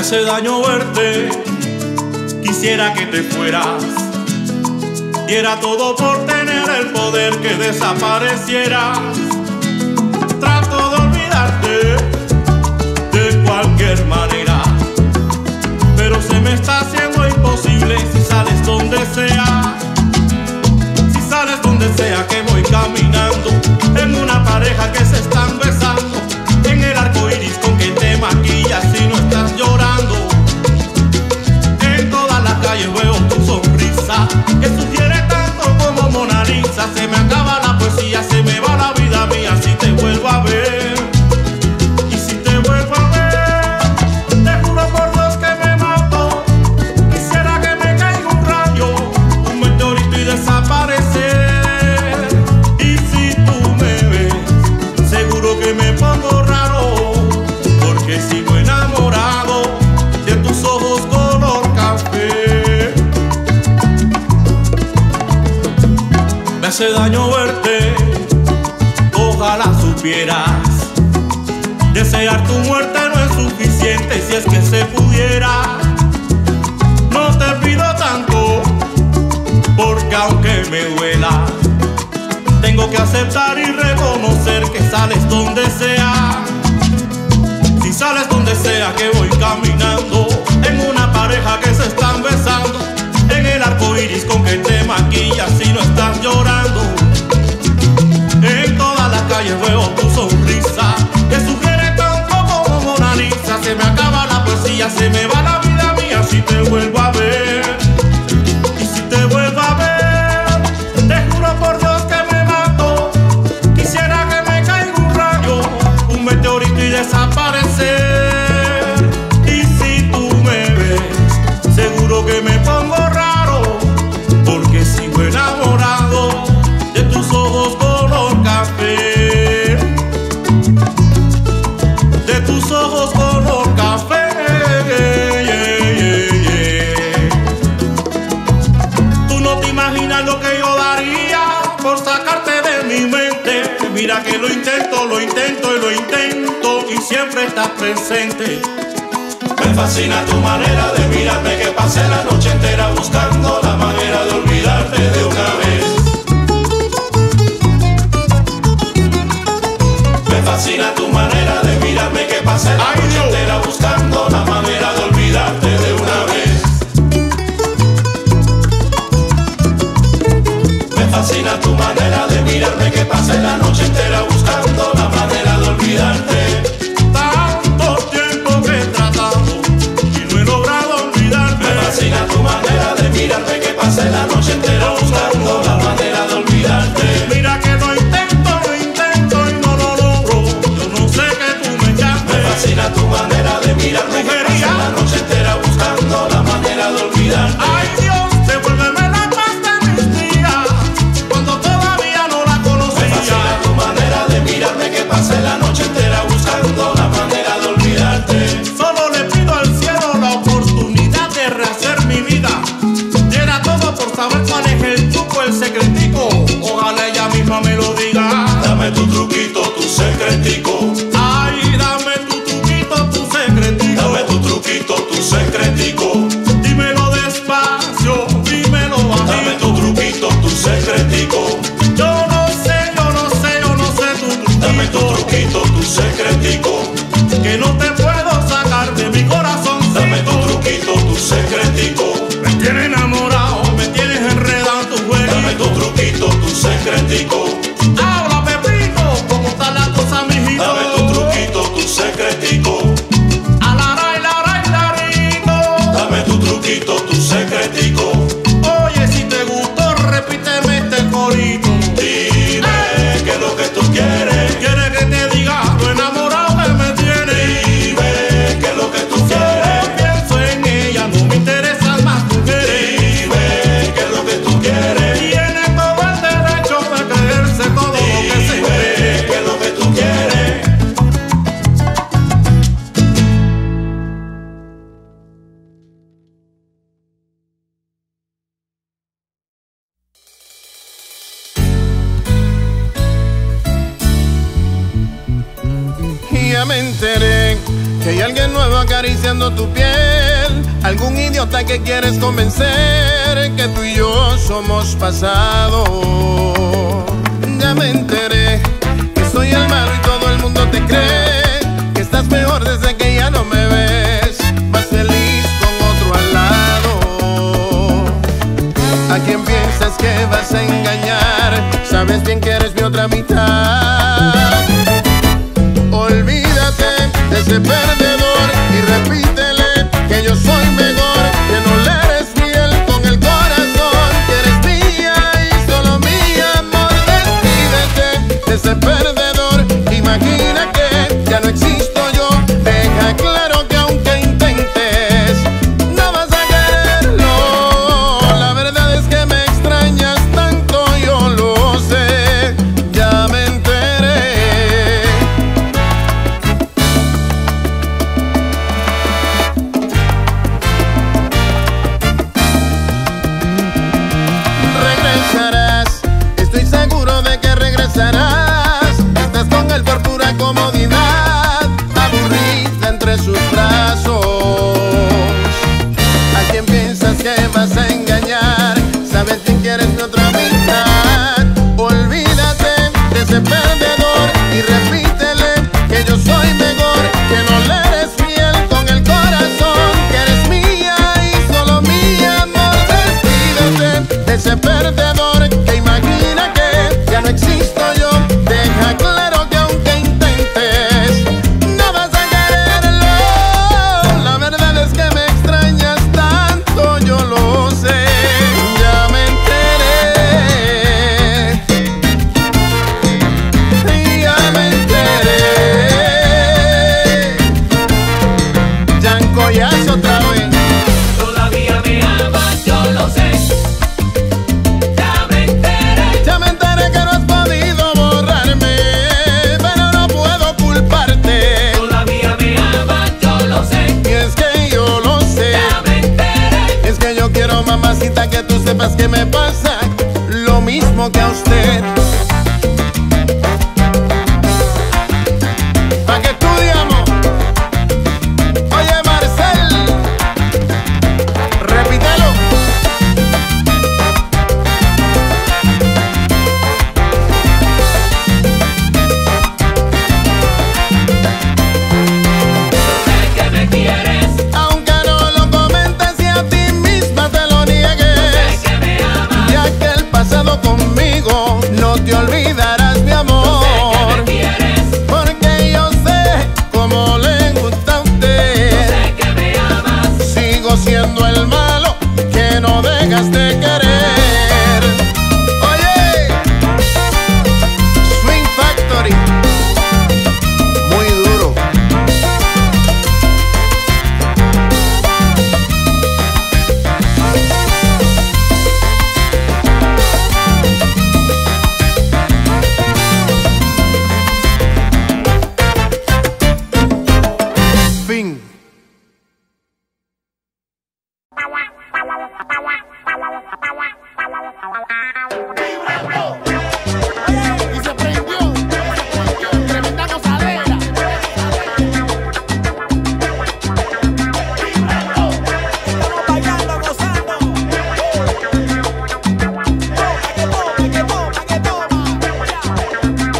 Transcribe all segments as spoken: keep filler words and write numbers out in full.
hace daño verte. Quisiera que te fueras, diera todo por tener el poder, que desaparecieras. Trato de olvidarte de cualquier manera, pero se me está haciendo imposible. Si sales donde sea, si sales donde sea que voy caminando, en una pareja que se están besando, en el arco iris con que te maquillas y no estás llorando. En todas las calles veo tu sonrisa que sugiere tanto como Mona Lisa. Se me acaba la poesía, se me va la vida mía si te vuelvo a ver. Y si te vuelvo a ver, te juro por Dios que me mato. Quisiera que me caiga un rayo, un meteorito y desaparecer. Y si tú me ves, seguro que me pongo raro, porque sigo enamorado de tus ojos color café. Me hace daño verte, ojalá supieras. Desear tu muerte no es suficiente, si es que se pudiera. No te pido tanto, porque aunque me duela, tengo que aceptar y reconocer que sales donde sea. Si sales donde sea que voy caminando, en una pareja que se están besando, en el arco iris con que te maquillas y no estás llorando. En todas las calles veo tu sonrisa que sugiere tanto como Mona Lisa. Se me acaba la poesía, se me va la vida mía si te vuelvo a ver. Y si te vuelvo a ver, te juro por Dios que me mato. Quisiera que me caiga un rayo, un meteorito y desaparecer. Y si tú me ves, seguro que me pongo raro, porque sigo enamorado de tus ojos color café, de tus ojos color café. Tú no te imaginas lo que yo daría por sacarte de mi mente. Mira que lo intento, lo intento y lo intento, y siempre estás presente. Me fascina tu manera de mirarme, que pasé la noche entera buscando la manera de olvidarte de una vez. Me fascina tu manera de mirarme, que pasé la noche entera buscando la manera de olvidarte de una vez. Me fascina tu manera de mirarme, que pasé la noche entera buscando la manera de olvidarte. Mirarme que pasé la noche entera buscando la manera de olvidarte. Mira que lo intento, lo intento y no lo logro. Yo no sé que tú me llames. Me fascina tu manera de mirarme, mujería, que pasé la noche entera buscando la manera de olvidarte. Ay Dios, devuélveme la paz de mis días, cuando todavía no la conocía. Me fascina tu manera de mirarme, que pasé la noche entera buscando la manera de olvidarte. Solo le pido al cielo la oportunidad de rehacer mi vida. Saber cuál es el truco, el secretico, ojalá ella misma me lo diga. Dame tu truquito, tu secretico. Ay, dame tu truquito, tu secretico. Dame tu truquito, tu secretico. Dímelo despacio, dímelo bajito. Dame tu truquito, tu secretico. Yo no sé, yo no sé, yo no sé tu truquito. Dame tu truquito, tu secretico, que no te puedo sacar de mi corazón. Dame tu truquito, tu secretico. Me tienes enamorado, secretico. Ahora Pepito, ¿cómo está la cosa, mijito? Dame tu truquito, tu secretico. A la ray, la ray, la rico. Dame tu truquito, tu secretico. Oye, si te gustó, repíteme este corito. Dime, ey, que es lo que tú quieres. Quieres que te diga lo enamorado que me tienes. Dime, que es lo que tú quieres. Solo pienso en ella, no me interesa más mujeres. Dime, que es lo que tú quieres. Me enteré Que hay alguien nuevo acariciando tu piel, algún idiota que quieres convencer que tú y yo somos pasado. Ya me enteré que soy el malo y todo el mundo te cree, que estás mejor desde que ya no me ves, más feliz con otro al lado. ¿A quién piensas que vas a engañar? Sabes bien que eres mi otra mitad. Olvídate de ese perdedor y repítele que yo soy mejor, que no le eres fiel con el corazón, que eres mía y solo mi amor. Despídete de ese perdedor, imagina que ya no existo yo. Deja claro que aunque intentes, no vas a quererlo. La verdad es que me extrañas tanto, yo lo sé, ya me enteré. Regresarás, estoy seguro de que regresarás. Estás con él por pura comodidad, aburrida entre sus brazos. ¿A quién piensas que vas a engañar? Sabes que quieres mi otra mitad. Olvídate de ese perdedor y repítele que yo soy mejor, que no le eres fiel con el corazón, que eres mía y solo mi amor. Despídete de ese perdedor que imagina que ya no existo yo. Deja claro que aunque intentes, no vas a quererlo. La verdad es que me extrañas tanto, yo lo sé, ya me enteré. Ya me enteré. Yancollazo otra vez. Todavía me amas, yo lo sé. Ya me enteré. Ya me enteré que no has podido borrarme, pero no puedo culparte. Todavía me amas, yo lo sé. Y es que yo lo sé. Ya me enteré. Es que yo quiero, mamacita, que tú sepas que me pasa lo mismo que a usted. Pa' que tú digamos. Oye, Marcel, repítelo. Sé que me quieres, Aunque no lo comentes y a ti misma te lo niegues, sé que me amas, ya que el pasado conmigo no te olvidarás, mi sé que amor. me quieres, Porque yo sé cómo le gusta a usted. sé que me amas, Sigo siendo el malo que no dejas de querer. Oye, Swing Factory, muy duro. Fin. Y se prendió. Tremenda gozadera. Estamos bailando, gozando. Toma, que toma, que toma.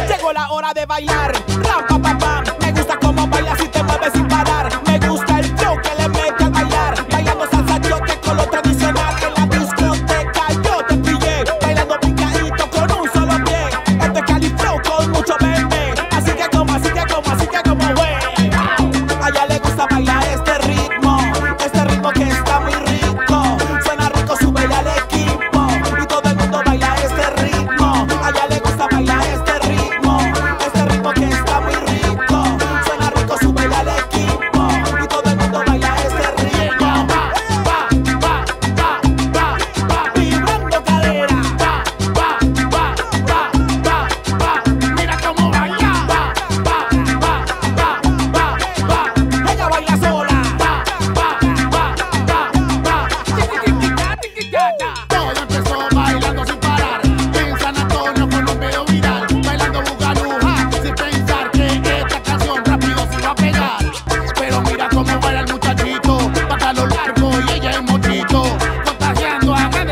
Llegó la hora de bailar. Ram, pam, pam, pam. Me gusta cómo bailas y te mueves sin parar. Me gusta el flow que le mete al bailar. Bailando salsa, yo te con lo tradicional. En la discoteca yo te pillé.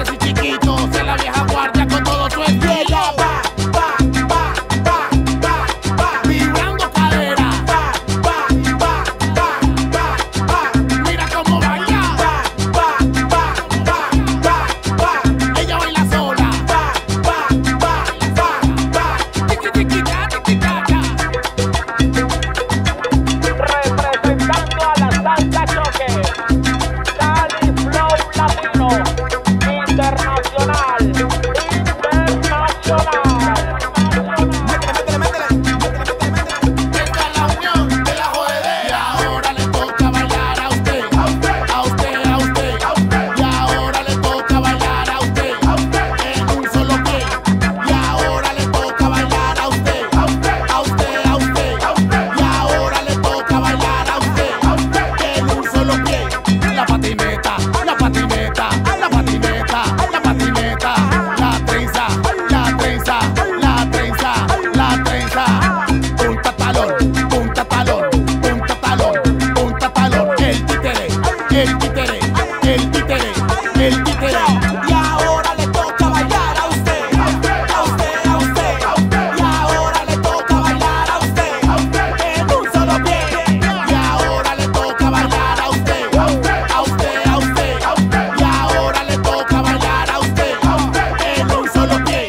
grandes y chiquitos de la vieja guardia con todo su estilo. Va, va, va, va, va, va, mirando cadera. Va, va, va, va, va, va, mira cómo baila. Va, va, va, va, va, va, ella baila sola. Va, va, va, va, va, tiki tiki ta, tiki taca. Representando a la salsa choque. El títere, el títere, el títere. Y ahora le toca bailar a usted, a usted, a usted, a usted, a usted. Y ahora le toca bailar a usted, a usted, en un solo pie. Y ahora le toca bailar a usted, a usted, a usted, a usted, a usted. Y ahora le toca bailar a usted, a usted, en un solo pie.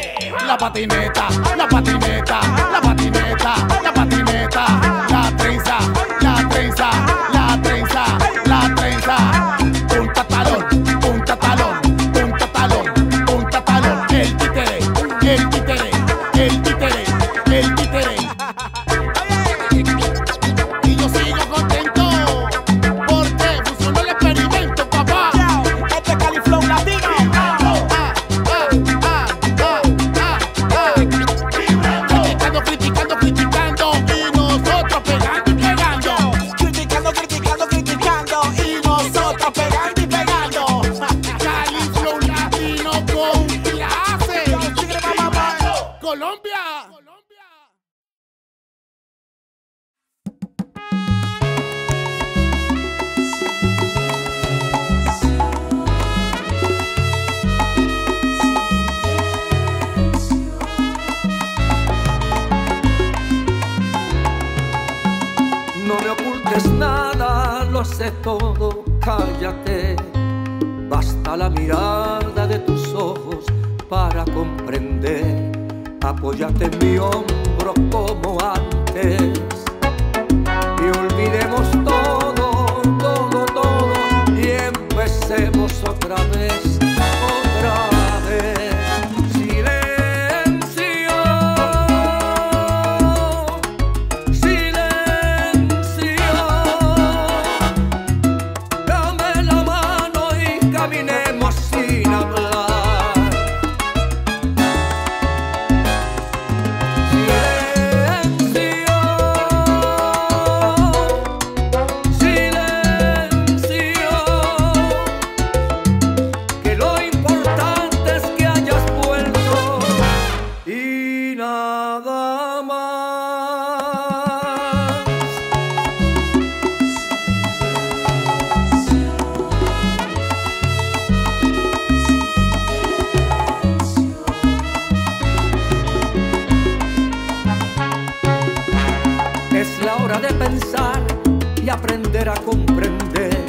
La patineta, la patineta, la patineta, la patineta, la trenza, la trenza, la trenza, la trenza. Punta talón, punta talón, punta talón, punta talón. El títere, el títere, el títere, el títere. Y yo sigo contento porque funcionó el experimento, papá. Este califlón latino. Ah, ah, ah, ah, ah, ah. Criticando, criticando, criticando y nosotros pegando. Colombia. No me ocultes nada, lo sé todo, cállate. Basta la mirada de tus ojos para comprender. Apóyate en mi hombro como antes y olvidemos todo, todo, todo y empecemos otra vez, otra vez. Silencio, silencio. Dame la mano y caminemos sin hablar. Aprender a comprender,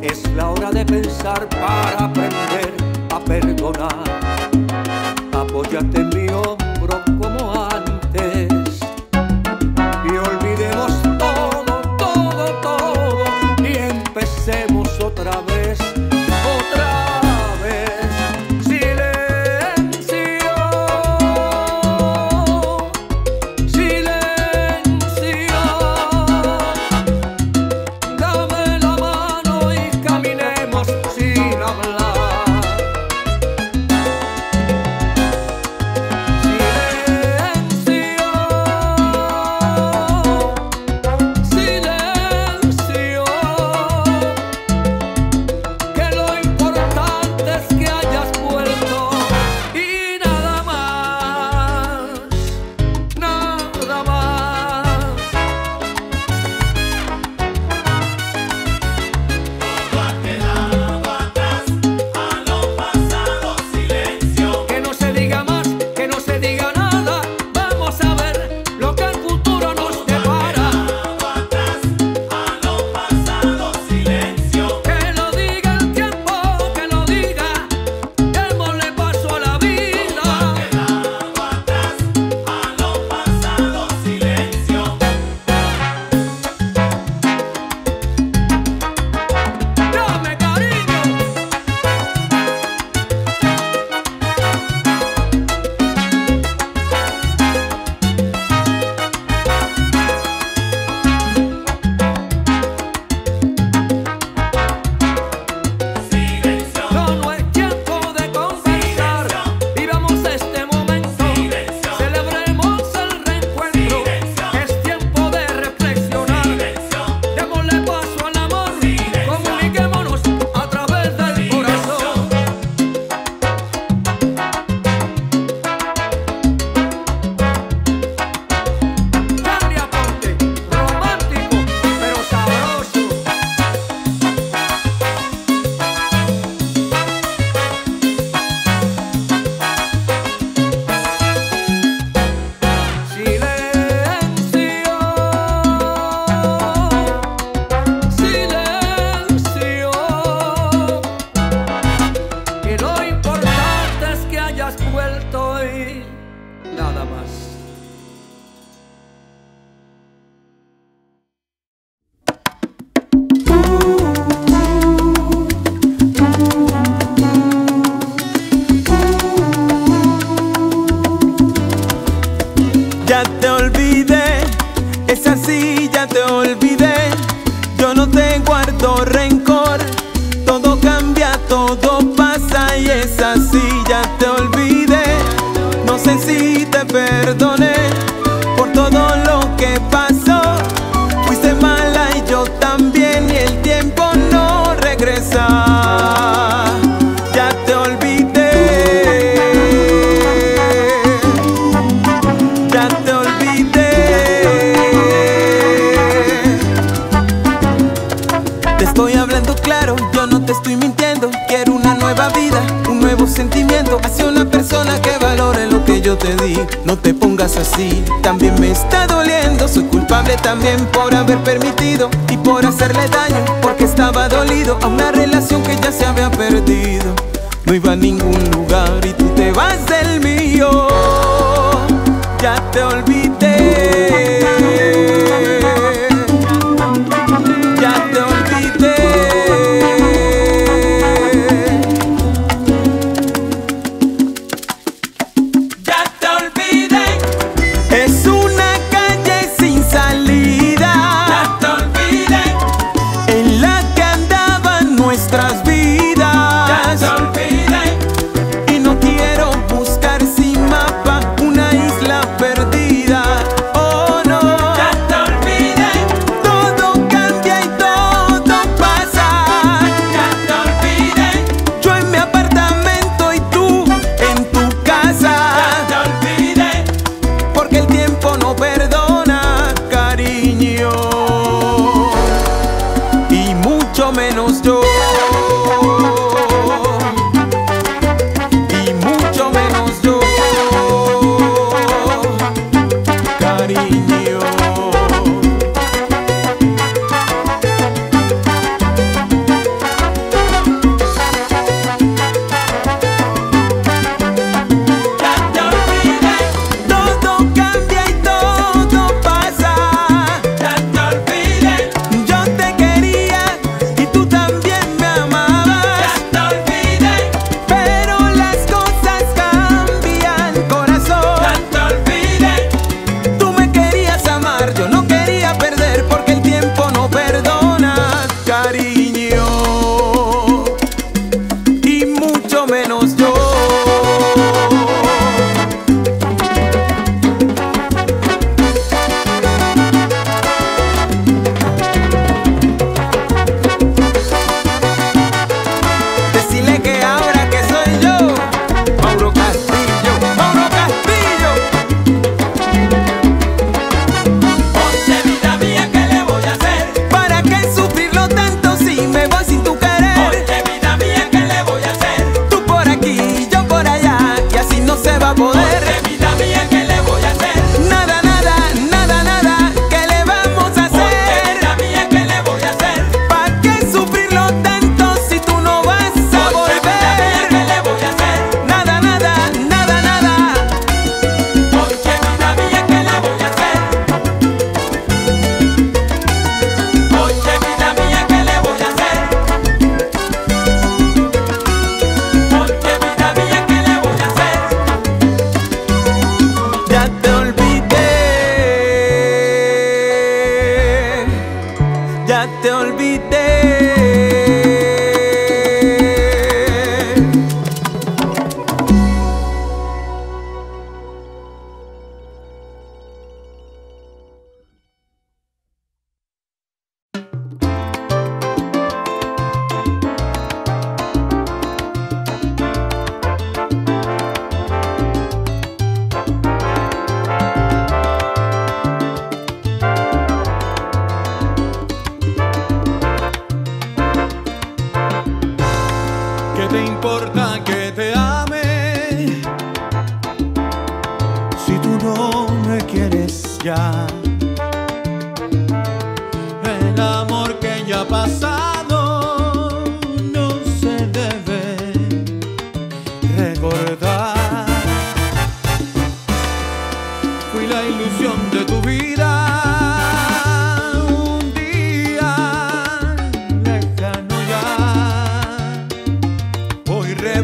es la hora de pensar para aprender a perdonar. Apóyate en mi hombro como antes y olvidemos todo, todo, todo y empecemos otra vez, otra vez. Sin hablar. Ya te olvidé, es así, ya te olvidé. Yo no te guardo rencor, todo cambia, todo pasa y es así, ya te olvidé. No sé si te perdoné por todo lo que pasó. Fuiste mala y yo también y el tiempo no regresa. Ya te olvidé. Estoy hablando claro, yo no te estoy mintiendo. Quiero una nueva vida, un nuevo sentimiento, hacia una persona que valore lo que yo te di. No te pongas así, también me está doliendo. Soy culpable también por haber permitido y por hacerle daño, porque estaba dolido a una relación que ya se había perdido. No iba a ningún lugar y tú te vas del mío. Ya te olvidé, ya te olvidé.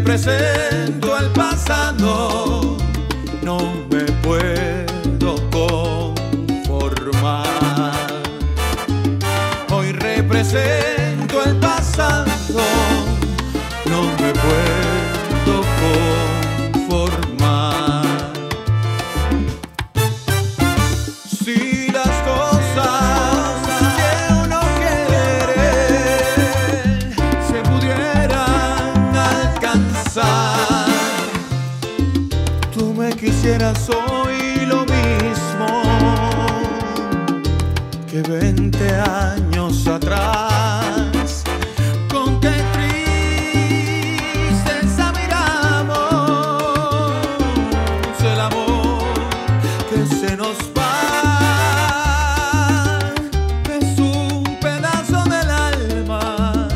Presento el pasado, no me puedo. hicieras hoy lo mismo que veinte años atrás. Con qué tristeza miramos el amor que se nos va. Es un pedazo del alma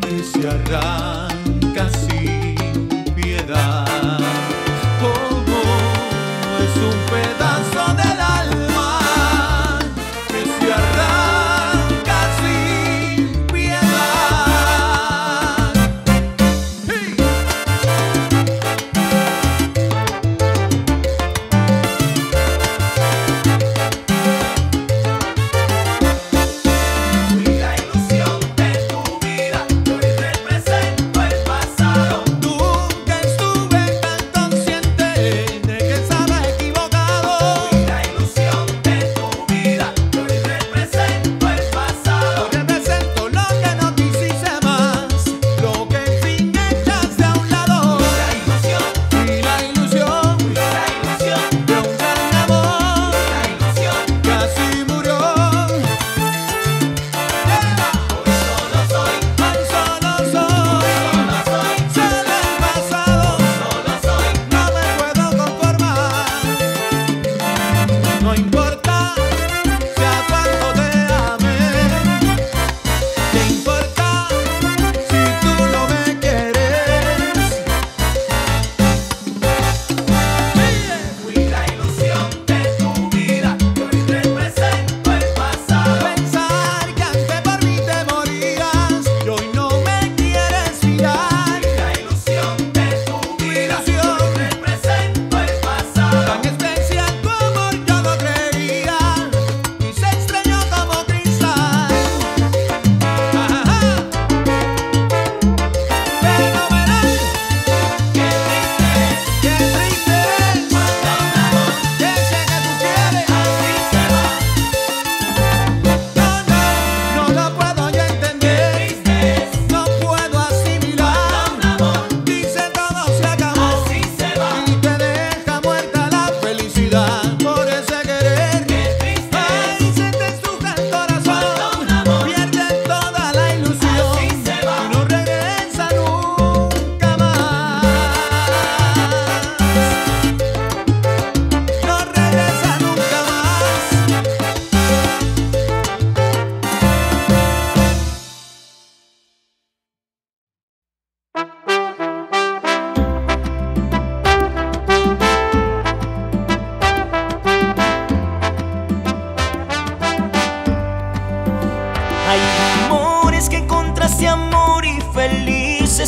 que se arranca sin piedad. Pedazo del alma que se arranca sin piedad. ¡Hey! Y la ilusión de tu vida hoy represento el pasado. Nunca estuve tan consciente de que estaba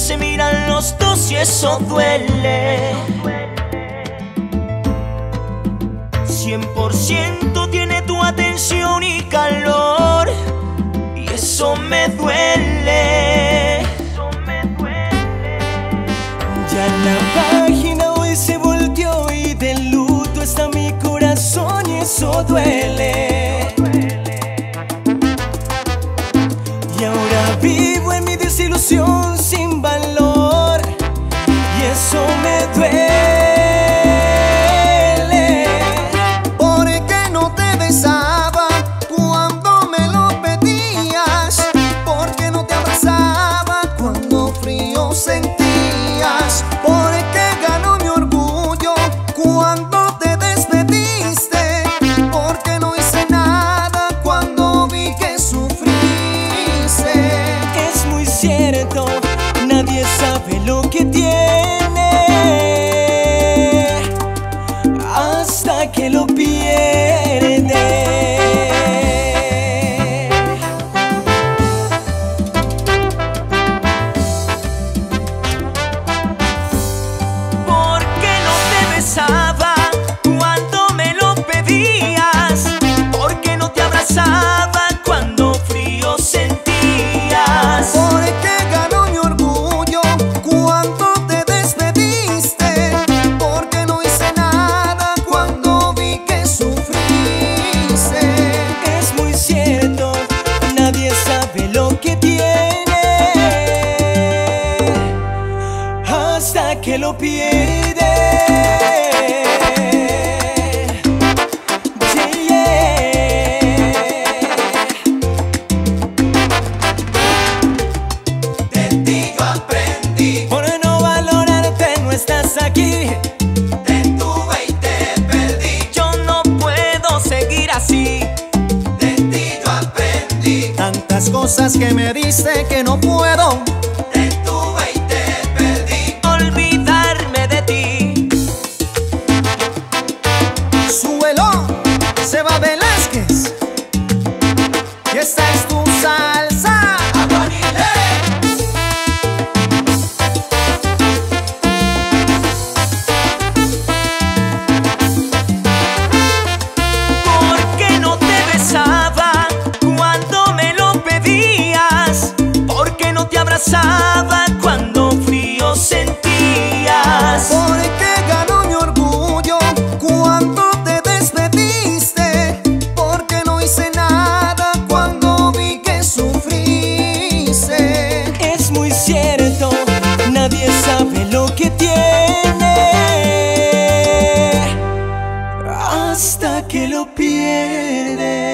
se miran los dos y eso duele. Cien por ciento tiene tu atención y calor y eso me duele. Ya la página hoy se volteó y de luto está mi corazón y eso duele. Y ahora vivo en mi desilusión sin valor y eso me duele. Porque no te besaba cuando me lo pedías, porque no te abrazaba cuando frío sentías, porque ganó mi orgullo cuando te despediste, porque no hice nada cuando vi que sufrí. Es muy cierto, nadie sabe lo que tiene hasta que lo pierde. Porque no te besaba cuando me lo pedías, porque no te abrazaba cuando frío sentía. Porque ganó mi orgullo cuando te despediste, porque no hice nada cuando vi que sufriste. Es muy cierto, nadie sabe lo que tiene hasta que lo pierde. Tantas cosas que me diste que no puedo. Te tuve y te perdí. Olvidarme de ti. Súbelo, se va Velázquez. Y esta es tu salsa. Aguanile. ¿Por qué no te besaba? Cuando frío sentías, porque ganó mi orgullo cuando te despediste, porque no hice nada cuando vi que sufriste. Es muy cierto, nadie sabe lo que tiene hasta que lo pierde.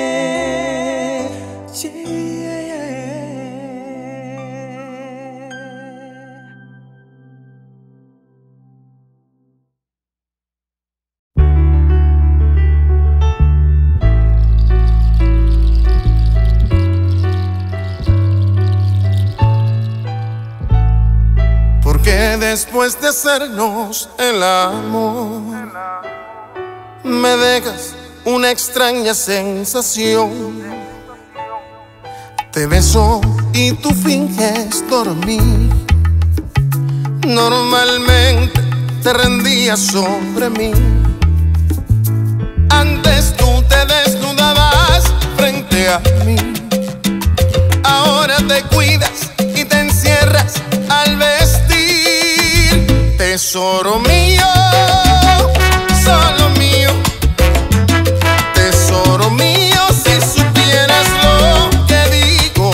Yeah. Después de hacernos el amor, me dejas una extraña sensación. Te beso y tú finges dormir. Normalmente te rendías sobre mí. Antes tú te desnudabas frente a mí. Ahora te cuidas y te encierras al vestir. Tesoro mío, solo mío. Tesoro mío, si supieras lo que digo.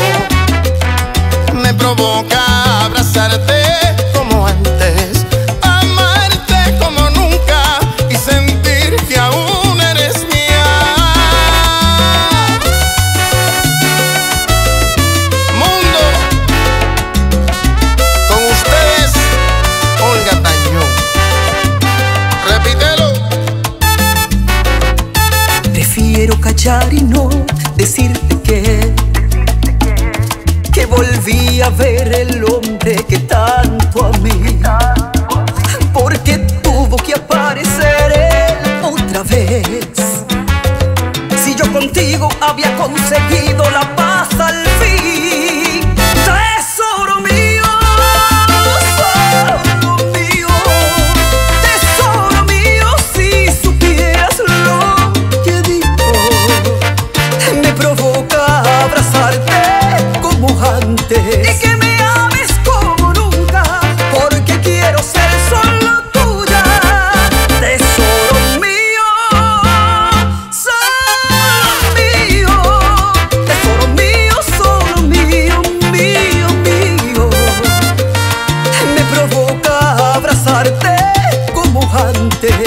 Me provoca abrazarte como antes, amarte como nunca y sentir que aún eres mía. Mundo, con ustedes, Olga. Quiero callar y no decirte que Que volví a ver el hombre que tanto amé, porque tuvo que aparecer él otra vez. Si yo contigo había conseguido la paz al fin. Tesoro mío, tesoro mío, tesoro mío, si supieras lo provoca abrazarte como antes y que me ames como nunca, porque quiero ser solo tuya. Tesoro mío, solo mío. Tesoro mío, solo mío, mío, mío. Me provoca abrazarte como antes.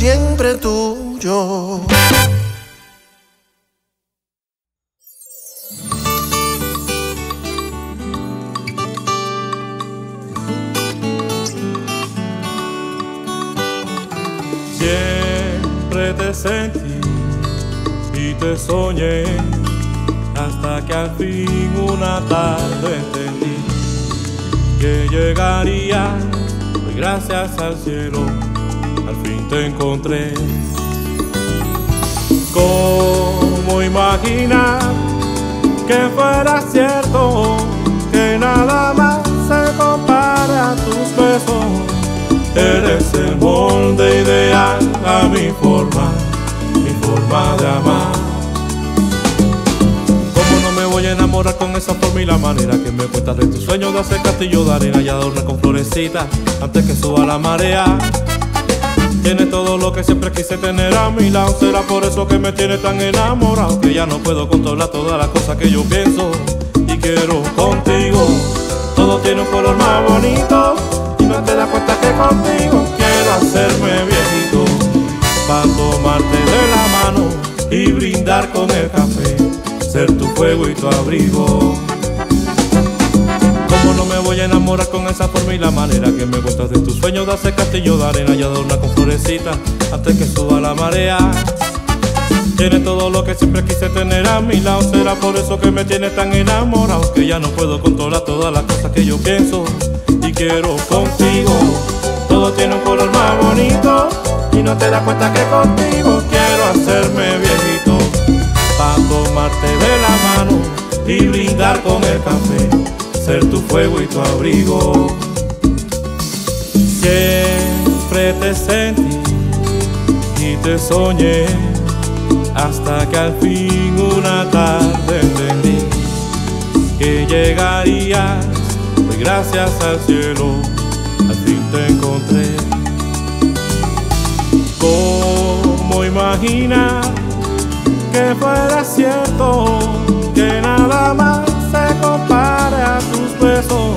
siempre tuyo. Siempre te sentí y te soñé, hasta que al fin una tarde entendí que llegaría. Doy gracias al cielo, al fin te encontré. ¿Cómo imaginar que fuera cierto, que nada más se compara a tus besos? Eres el molde ideal a mi forma, mi forma de amar. Voy a enamorar con esa forma y la manera que me cuentas de tus sueños de hacer castillo de arena y adornar con florecitas antes que suba la marea. Tienes todo lo que siempre quise tener a mi lado, será por eso que me tienes tan enamorado, que ya no puedo controlar todas las cosas que yo pienso y quiero contigo. Todo tiene un color más bonito y no te das cuenta que contigo quiero hacerme viejito, para tomarte de la mano y brindar con el café, ser tu fuego y tu abrigo. ¿Cómo no me voy a enamorar con esa forma y la manera que me gustas de tus sueños de hacer castillo de arena y adornar con florecitas antes que suba la marea? Tienes todo lo que siempre quise tener a mi lado, será por eso que me tienes tan enamorado, que ya no puedo controlar todas las cosas que yo pienso y quiero contigo. Todo tiene un color más bonito y no te das cuenta que contigo quiero hacerme viejito, para tomarte de la mano y brindar con el café, ser tu fuego y tu abrigo. Siempre te sentí y te soñé, hasta que al fin una tarde entendí que llegarías. Pues gracias al cielo, al fin te encontré. ¿Cómo imaginar que fuera cierto, que nada más se compara a tus besos?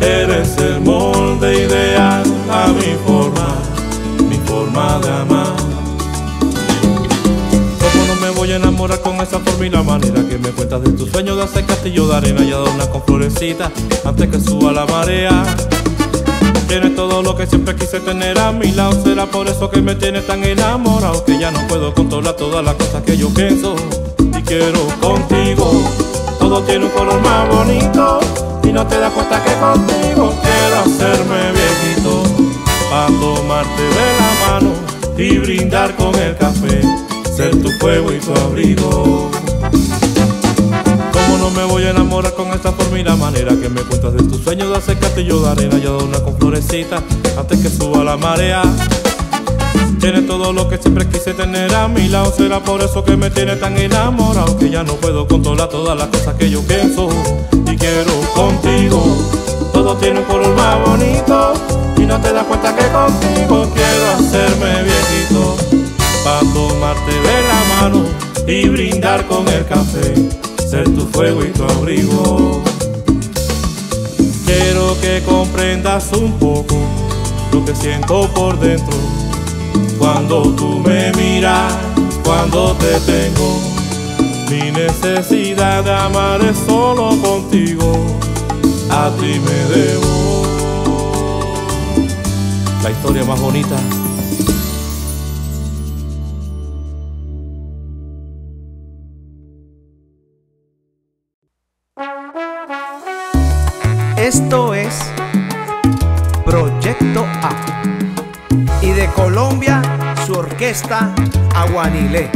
Eres el molde ideal a mi forma, mi forma de amar. ¿Cómo no me voy a enamorar con esa forma y la manera que me cuentas de tus sueños de hacer castillo de arena y adornar con florecitas antes que suba la marea? Tienes todo lo que siempre quise tener a mi lado, será por eso que me tienes tan enamorado, que ya no puedo controlar todas las cosas que yo pienso y quiero contigo. Todo tiene un color más bonito y no te das cuenta que contigo quiero hacerme viejito, para tomarte de la mano y brindar con el café, ser tu fuego y tu abrigo. No me voy a enamorar con esta forma y la manera que me cuentas de tus sueños de hacer castillo de arena y adornar con florecitas antes que suba la marea. Tienes todo lo que siempre quise tener a mi lado, será por eso que me tienes tan enamorado, que ya no puedo controlar todas las cosas que yo pienso y quiero contigo. Todo tiene un color más bonito y no te das cuenta que contigo quiero hacerme viejito, para tomarte de la mano y brindar con el café, ser tu fuego y tu abrigo. Quiero que comprendas un poco lo que siento por dentro, cuando tú me miras, cuando te tengo. Mi necesidad de amar es solo contigo, a ti me debo. La historia más bonita. Esto es Proyecto A y de Colombia su orquesta Aguanilé.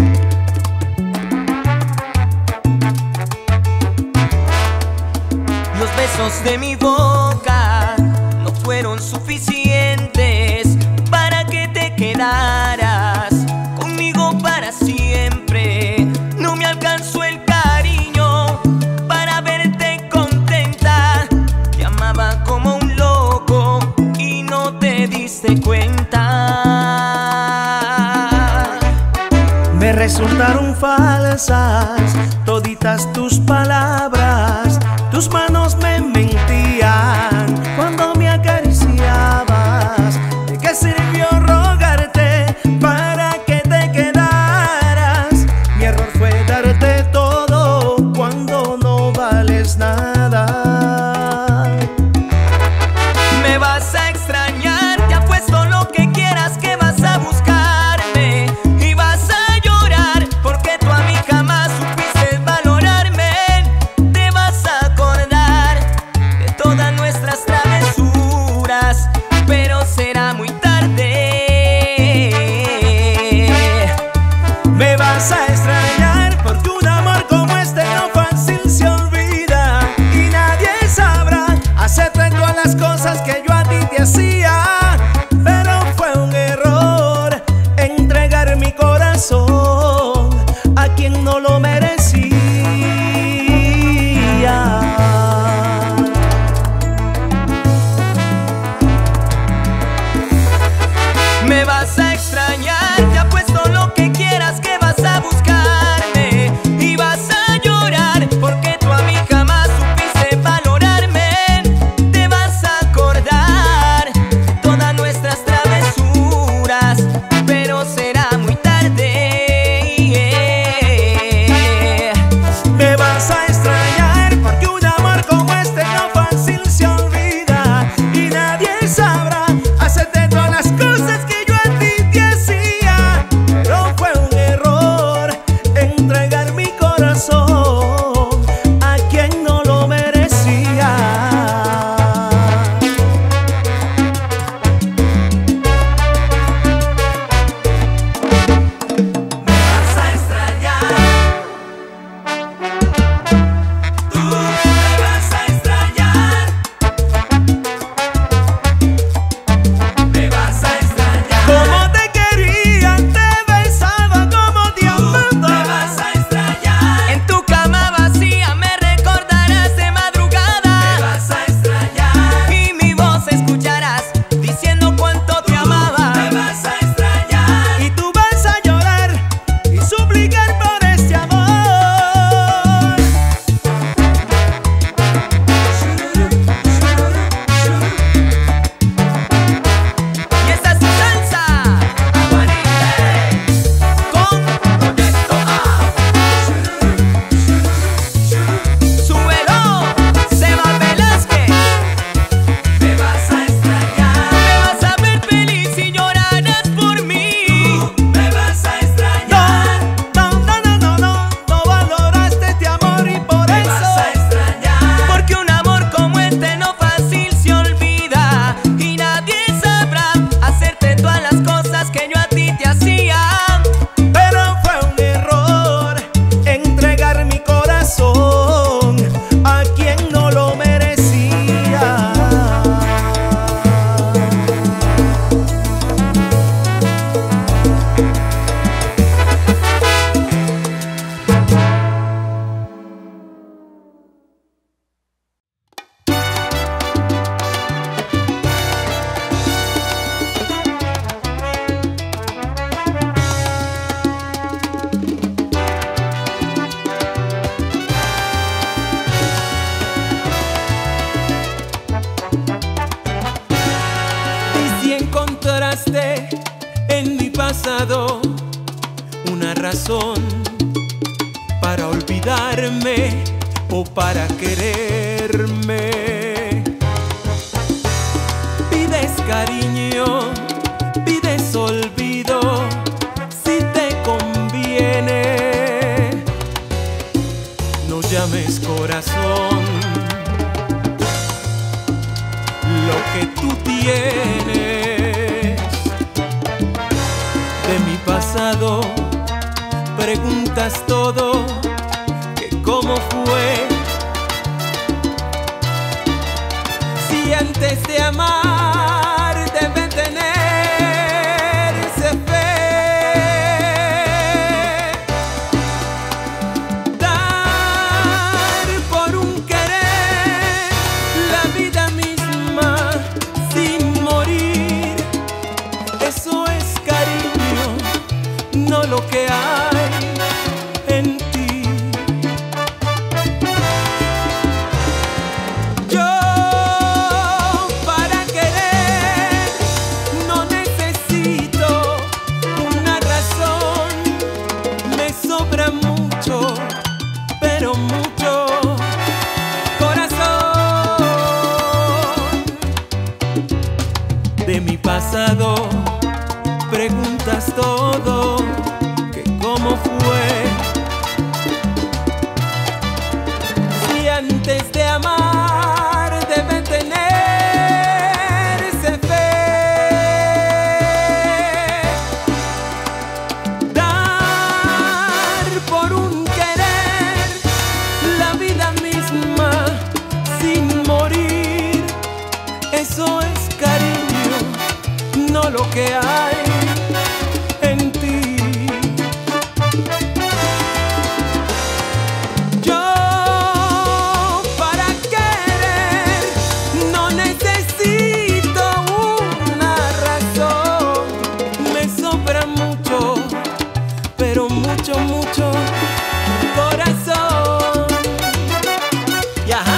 Los besos de mi boca no fueron suficientes para que te quedaras conmigo para siempre. No me alcanzó el cariño para verte como un loco y no te diste cuenta. Me resultaron falsas toditas tus palabras, tus manos me mentían cuando me acariciabas. ¿De qué sirvió rogarte? pasado una razón para olvidarme o para quererme. Pides cariño, pides olvido, si te conviene. No llames corazón lo que tú tienes. De mi pasado preguntas todo, que cómo fue. Si antes de amar debe tenerse fe. Dar por un querer la vida misma sin morir. Eso es cariño, no lo que hay en ti. De mi pasado preguntas todo, que cómo fue. Si antes de amar debe tenerse fe. Dar por un querer la vida misma sin morir. Eso es cariño, no lo que hay en ti. Yo para querer no necesito una razón. Me sobra mucho, pero mucho, mucho corazón. Y ajá.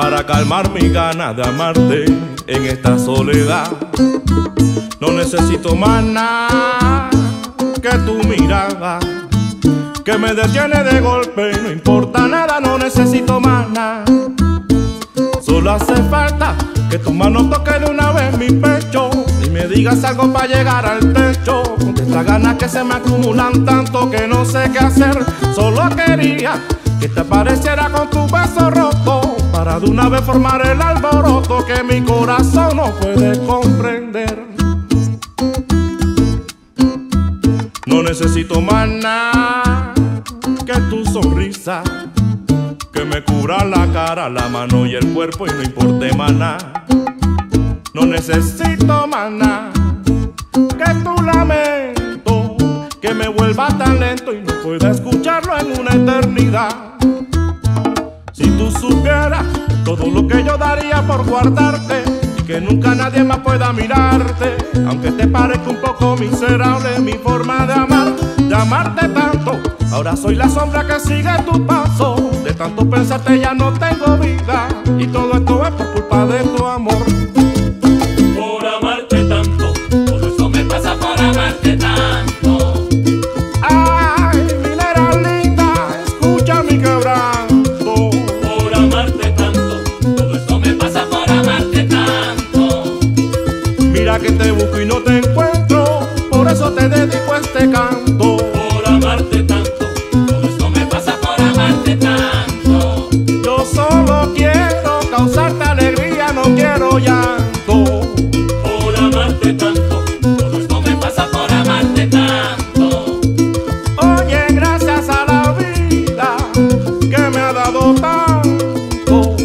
para calmar mi gana de amarte en esta soledad. No necesito más nada que tu mirada, que me detiene de golpe, no importa nada, no necesito más nada. Solo hace falta que tu mano toque de una vez mi pecho y me digas algo para llegar al techo. Con estas ganas que se me acumulan tanto que no sé qué hacer, solo quería que te apareciera con tu beso roto para de una vez formar el alboroto que mi corazón no puede comprender. No necesito más nada que tu sonrisa, que me cubra la cara, la mano y el cuerpo y no importe más nada. No necesito más nada que tu lamento, que me vuelva tan lento y no pueda escucharlo en una eternidad. Si tú supieras todo lo que yo daría por guardarte y que nunca nadie más pueda mirarte, aunque te parezca un poco miserable mi forma de amar, de amarte tanto. Ahora soy la sombra que sigue tu paso, de tanto pensarte ya no tengo vida, y todo esto es por culpa de tu amor. Por amarte tanto, por eso me pasa por amarte tanto. Ay, minera linda, escucha mi quebranto. Por amarte tanto, todo esto me pasa por amarte tanto. Mira que te busco y no te encuentro, por eso te dedico a este canto. Por amarte tanto, causarte alegría, no quiero llanto. Por amarte tanto, todo esto me pasa por amarte tanto. Oye, gracias a la vida que me ha dado tanto.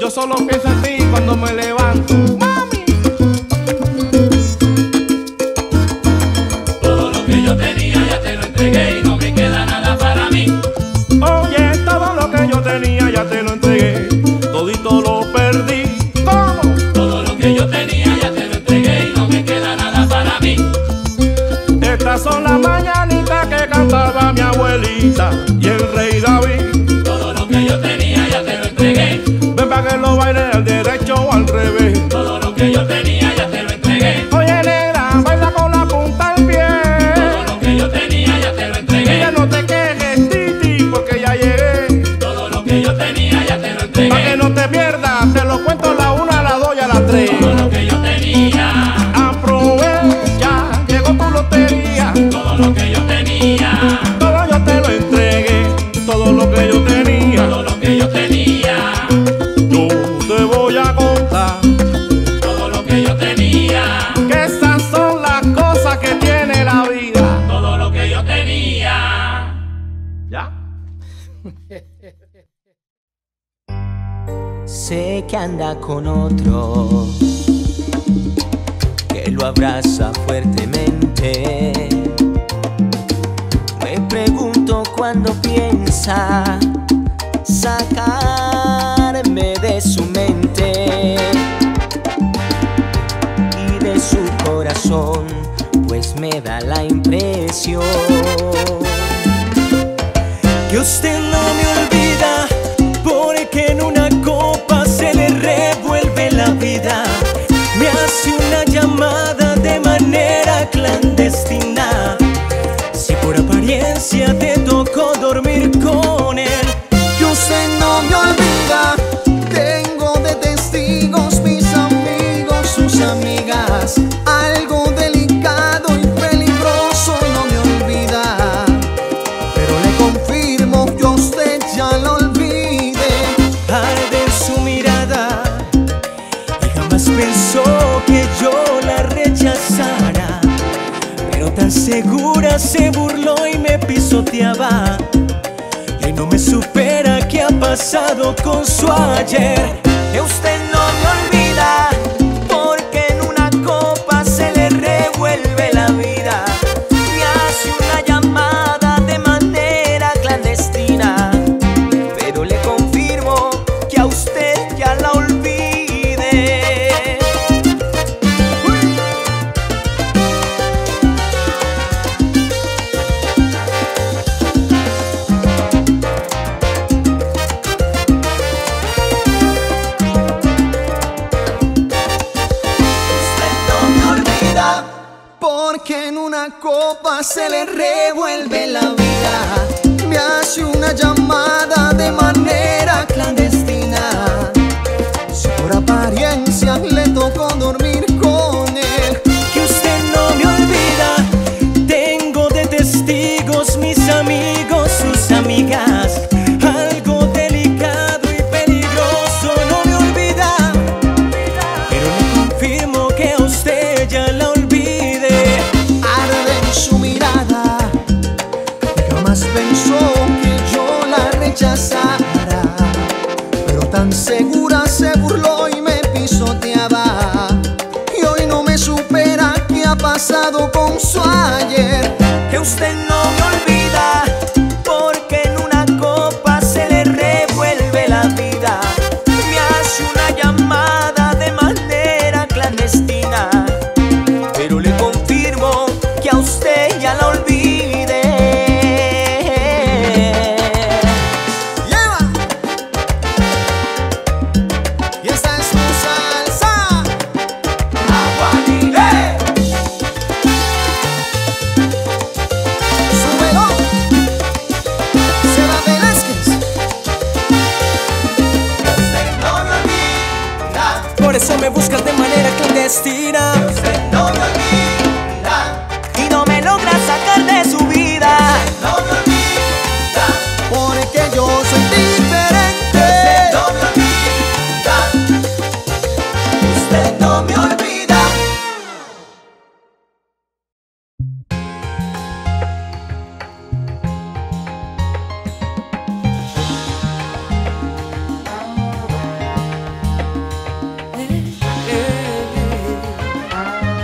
Yo solo pienso en ti cuando me levanto, mami. Todo lo que yo tenía ya te lo entregué y no me queda nada para mí. Todito lo perdí, ¿cómo? Todo lo que yo tenía ya te lo entregué y no me queda nada para mí. Estas son las mañanitas que cantaba mi abuelita y el rey David. Todo lo que yo tenía ya te lo entregué, ven pa' que lo baile al derecho o al revés. Todo lo que yo tenía ya te lo entregué, oye negra, baila con la punta al pie. Todo lo que yo tenía ya te lo entregué, ya no te quejes, Titi, porque ya llegué. Todo lo que yo tenía ya te lo entregué, pa' que no te pierdas, te lo cuento a la una, a la dos y a la tres. Todo lo que yo tenía, aprovecha, llegó tu lotería. Todo lo que yo tenía, todo yo te lo entregué. Todo lo que yo tenía, todo lo que yo tenía, yo te voy a contar. Todo lo que yo tenía, que esas son las cosas que tiene la vida. Todo lo que yo tenía. ¿Ya? Sé que anda con otro, que lo abraza fuertemente. Me pregunto cuándo piensa sacarme de su mente y de su corazón, pues me da la impresión que usted no me olvida, porque en una copa se le revuelve la vida. Me hace una llamada de manera clandestina. Si por apariencia te tocó dormir con él, que usted no me olvida. Tengo de testigos mis amigos, sus amigas. Algo delicado y peligroso no me olvida, pero le confirmo que usted ya lo olvidó. Pensó que yo la rechazara, pero tan segura se burló y me pisoteaba. Y hoy no me supera, ¿qué ha pasado con su ayer? Que usted no me olvida, porque en una copa se le revuelve la vida. Y hace una llamada de manera clandestina, pero le confirmo que a usted ya la olvidó. copa se le revuelve la vida. Me hace una llamada de manera clandestina. Por apariencia le tocó dormir con él. Que usted no me olvida. Tengo de testigos mis amigos, sus amigas. Algo delicado y peligroso no me olvida. Pero le confirmo que a usted ya la olvide. Arde en su mirada. Jamás pensó que yo la rechazara. Pero tan segura se burló y me pisoteaba. Y hoy no me supera qué ha pasado con su ayer. Que usted no me olvida, porque en una copa se le revuelve la vida. Me hace una llamada de manera clandestina. Pero le confirmo que a usted ya la olvidé. Por eso me buscas de manera clandestina. Que usted no me olvida. Y no me logra sacar de su vida. Que usted no me olvida. Porque yo soy diferente. Que usted no me olvida. Que usted no me olvida. Thank you.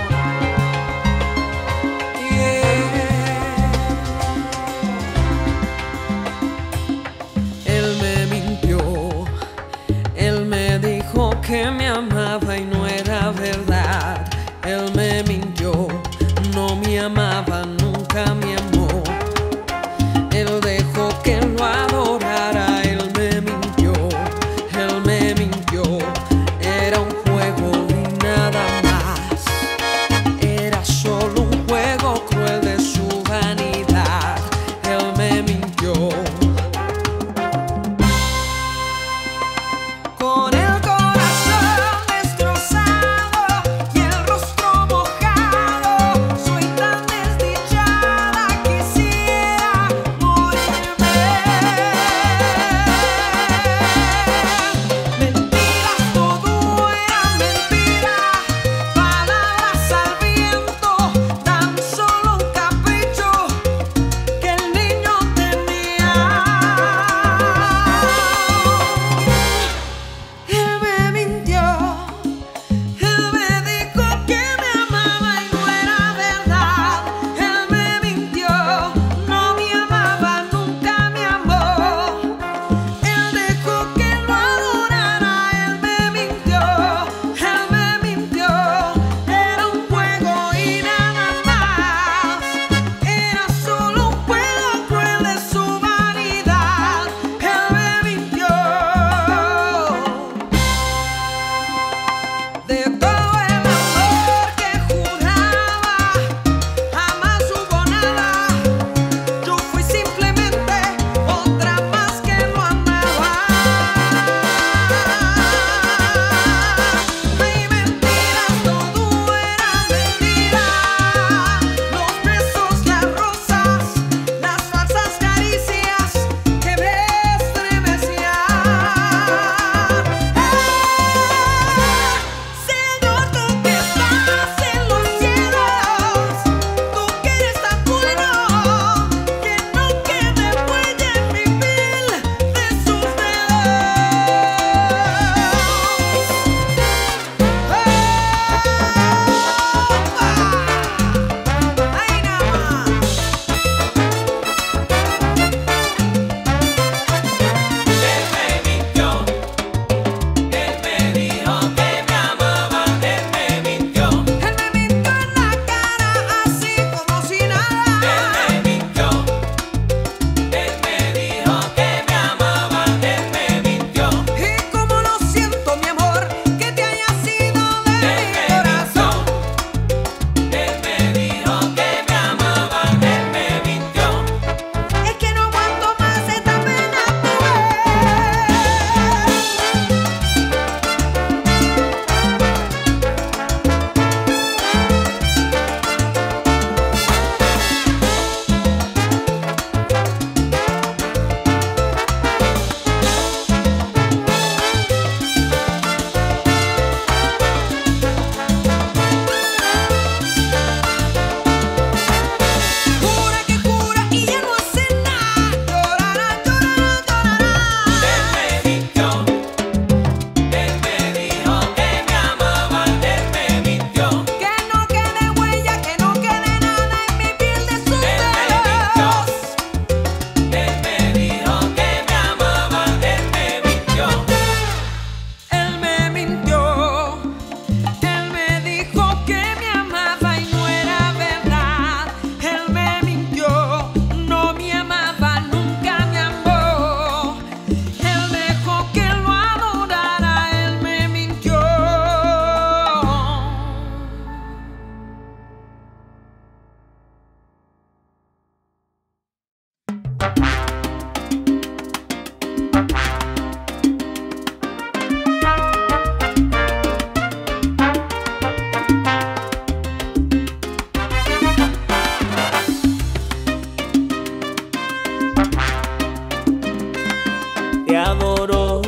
adoró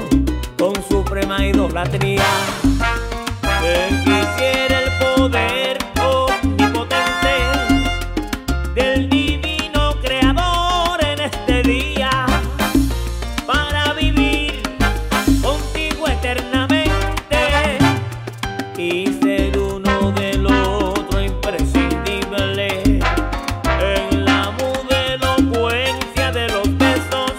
con suprema idolatría. Él quisiera el poder omnipotente del divino creador en este día, para vivir contigo eternamente y ser uno del otro imprescindible. En la muda elocuencia de los besos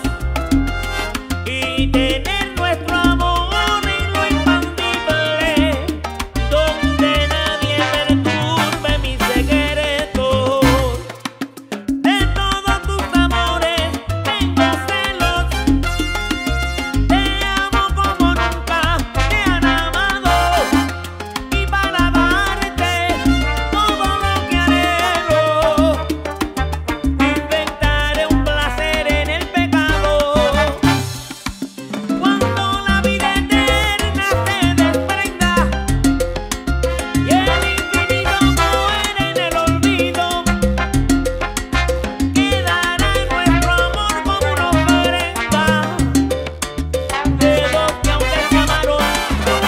y tener nuestro amor en lo infantible, donde nadie perturbe mis secretos. De todos tus amores tengo celos, te amo como nunca te han amado, y para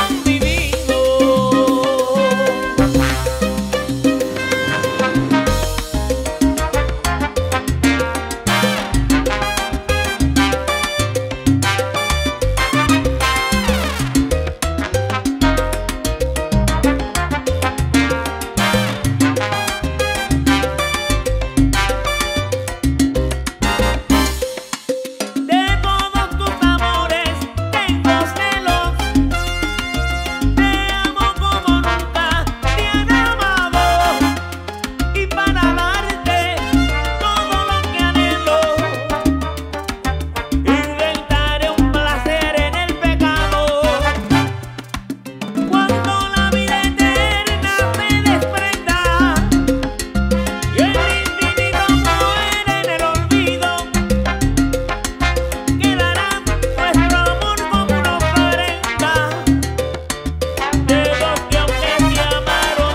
darte todo lo que anhelo inventaré un placer en el pecado. Cuando la vida eterna se desprenda y el infinito muere en el olvido, quedará nuestro amor como una ofrenda de los que aunque se amaron no han vivido. De todos tus amores tengo celos, te amo como nunca te han amado, y para darte todo lo que anhelo inventaré un placer en el pecado. Cuando la vida eterna se desprenda y el infinito muere en el olvido, quedará nuestro amor como una ofrenda de los que aunque se amaron no han vivido. Como nunca te han amado, a ti es que yo te amo. Te amo como nunca te han amado. Yo te quiero para siempre, siempre te quiero a mi lado. Oye, mi vida, tú sabes que te quiero como nunca te han amado, ¿sabes? ¡Ay, ama! Te amo como nunca te han amado. De todos tus amores tengo celos, te amo como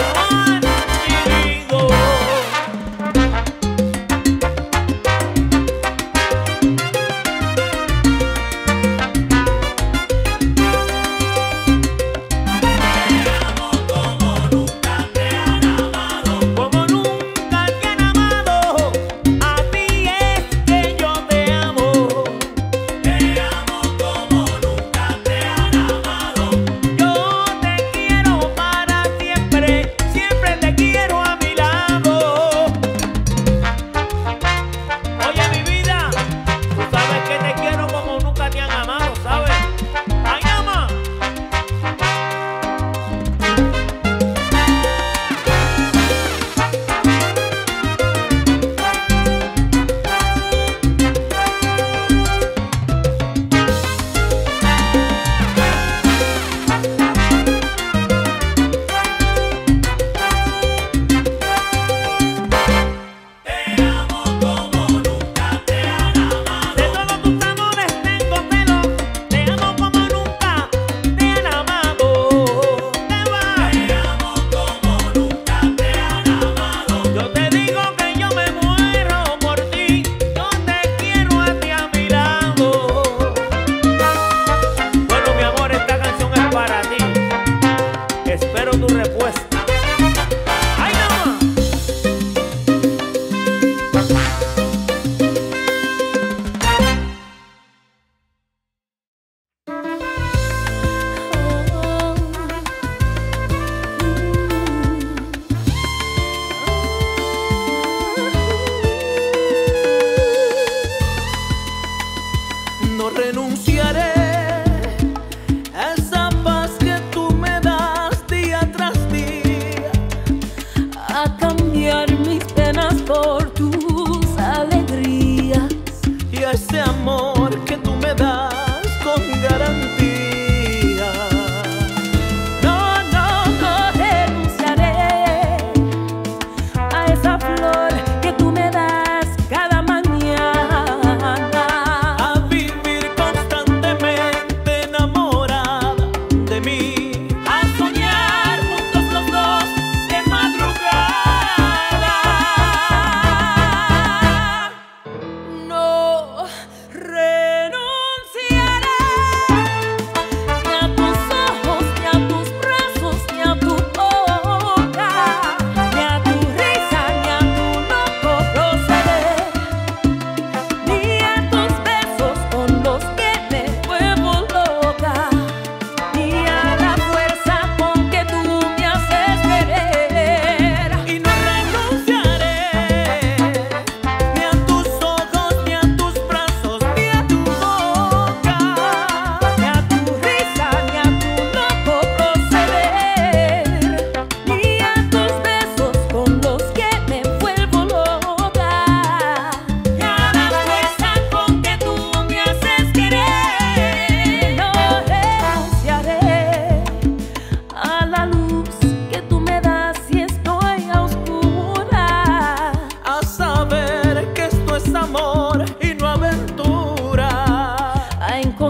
nunca te han amado. Te vas, Te amo como nunca te han amado. yo te digo que yo me muero por ti, yo te quiero a ti a mi lado. Bueno, mi amor, esta canción es para ti, espero tu respuesta. ¡Ay, mamá! No renunciaré a esa paz que tú me das día tras día, a cambiar mis penas por tus alegrías, y a ese amor que tú me das con garantía. No, no, no renunciaré a esa flor que tú me das cada mañana, A vivir constantemente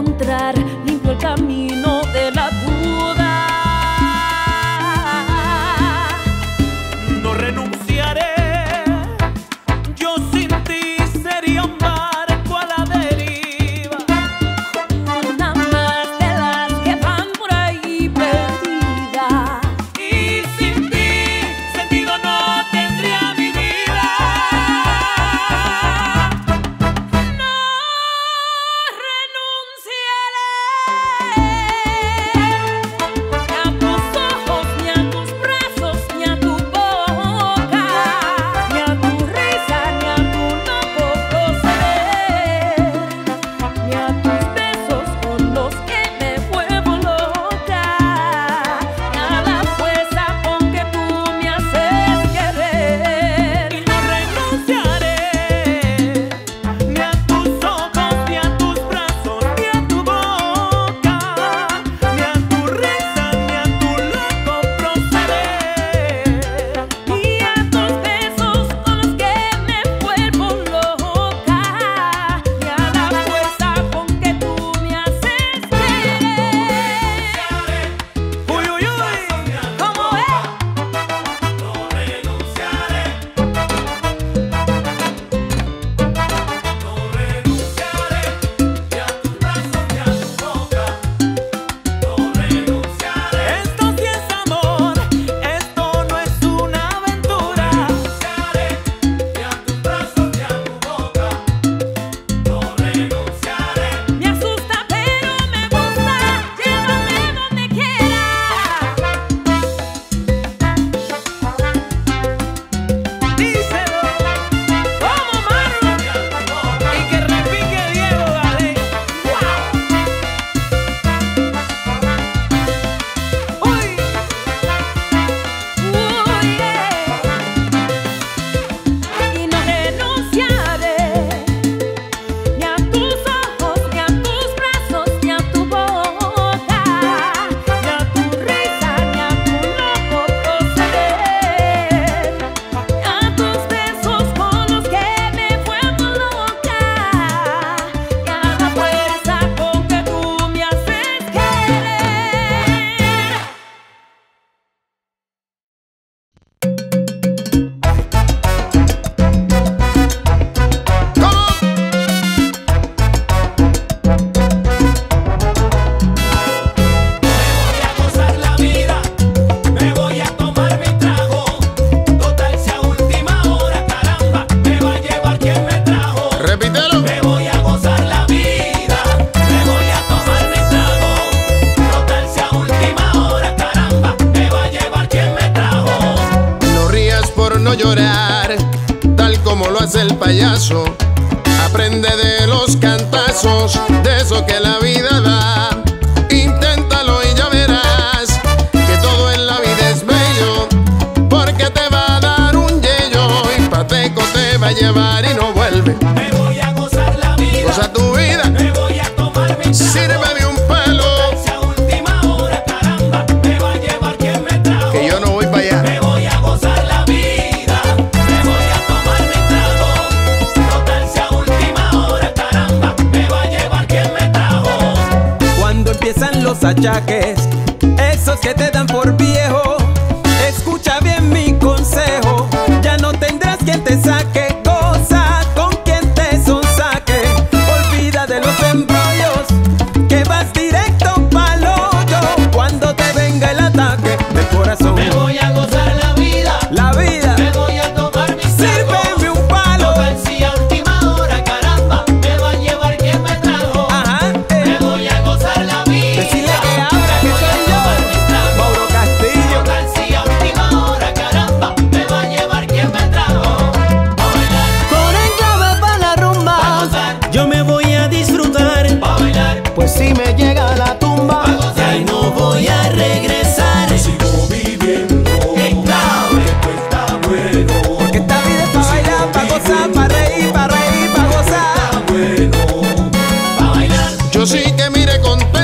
encontrar, limpio el camino de la duda. No renunciaré, yo sin ti sería un barco a la deriva, una más de las que van por ahí perdida. Y sin ti sentido no tendría mi vida. El payaso aprende de los cantazos, de eso que la vida da. Inténtalo y ya verás que todo en la vida es bello, porque te va a dar un yello y pateco te va a llevar y no vuelve. Me voy a gozar la vida, goza tu vida, me voy a tomar mi trago, sírveme un palo, a última hora, caramba, me va a llevar quien me trajo, que yo no voy para allá. Me voy a gozar la vida, achaques, esos que te dan por viejo. Escucha bien mi consejo, ya no tendrás quien te saque, goza con quien te sonsaque. Olvida de los embrollos, que vas directo pa'l hoyo cuando te venga el ataque del corazón. Me voy a gozar la vida, la vida, me voy a tomar mi trago, sírveme un palo, si a última hora, caramba, me va a llevar quien me trajo. Ajá, eh. Me voy a gozar la vida. Si me llega a la tumba, ya no voy a regresar. Yo sigo viviendo, porque está bueno. Porque esta vida es para bailar, para gozar, para reír, para reír, para gozar. Está bueno, para bailar. Yo sí que mire contento.